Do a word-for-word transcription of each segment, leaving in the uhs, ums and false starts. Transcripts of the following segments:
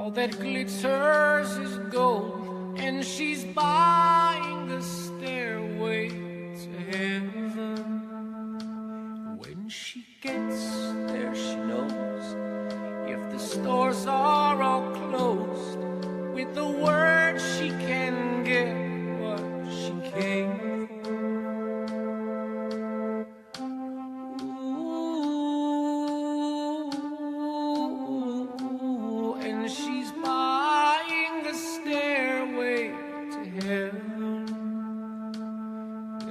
All that glitters is gold, and she's buying the stairway to heaven. When she gets there, she knows if the stores are all closed, with the word she can get what she came.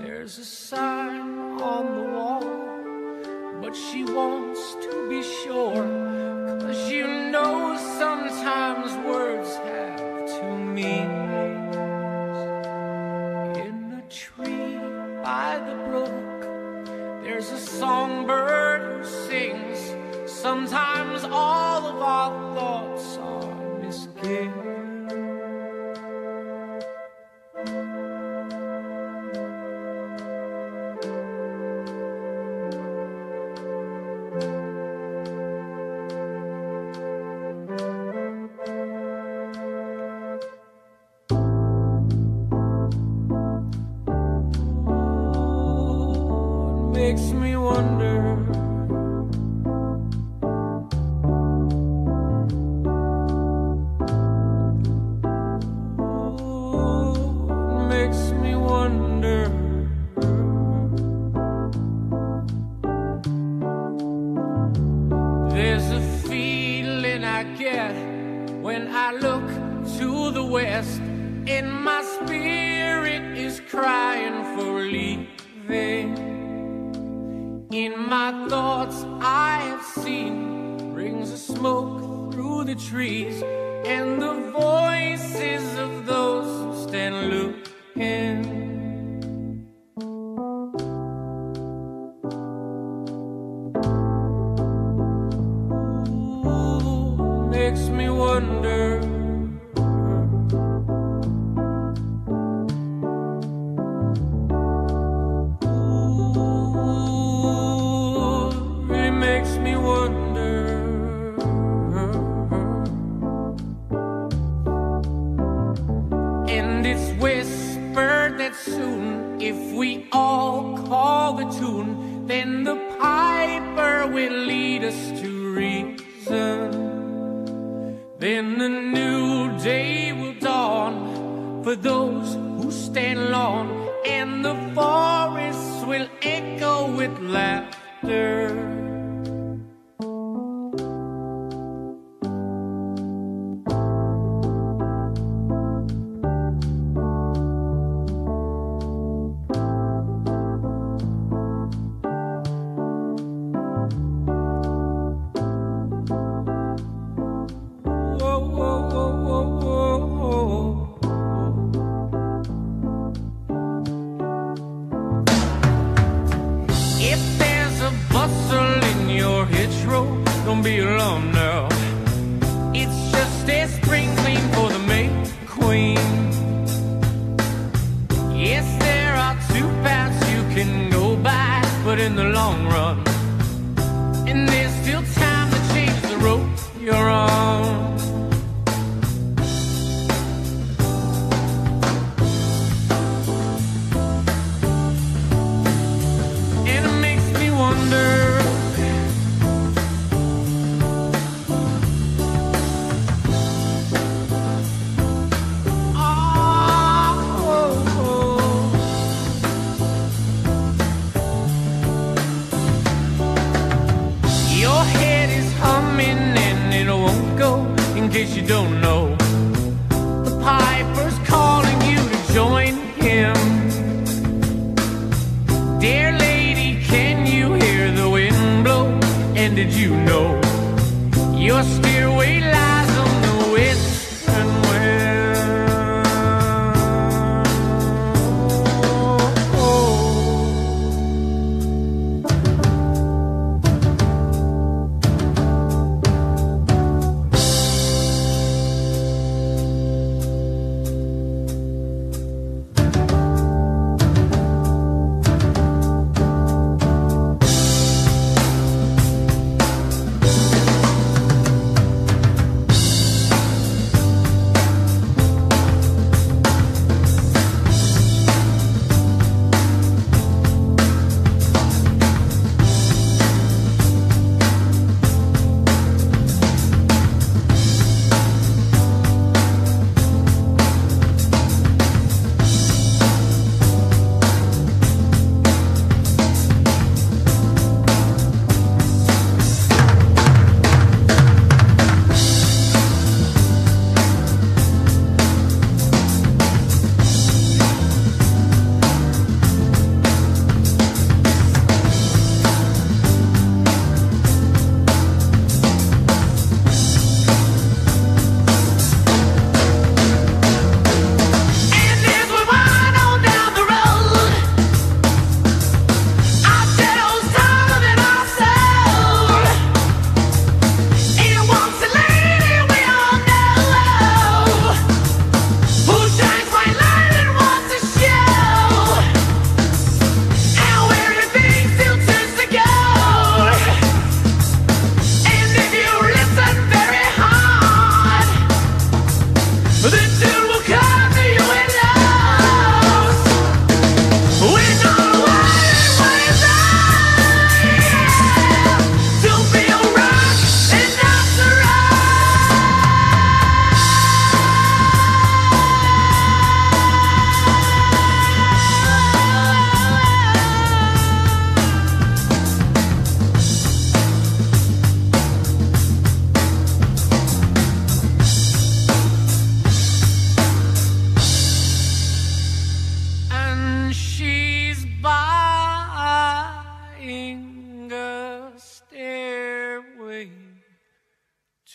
There's a sign on the wall, but she wants to be sure, 'cause you know sometimes words have two meanings. In a tree by the brook, there's a songbird who sings. Sometimes all of our thoughts are misguided. Makes me wonder, oh, makes me wonder, there's a feeling I get when I look to the west, and my spirit is crying for leaving. In my thoughts I have seen rings of smoke through the trees, and the voices of those who stand looking. Ooh, makes me wonder. It's whispered that soon, if we all call the tune, then the piper will lead us to reason. Then a new day will dawn for those who stand long, and the forests will echo with laughter. Don't be alone now. It's just a spring clean for the May Queen. Yes, there are two paths you can go by, but in the long run, and there's still time to change the road you're on. And it makes me wonder. In case you don't know, the piper's calling you to join him. Dear lady, can you hear the wind blow? And did you know your stairway lies on the western wind?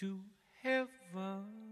to heaven.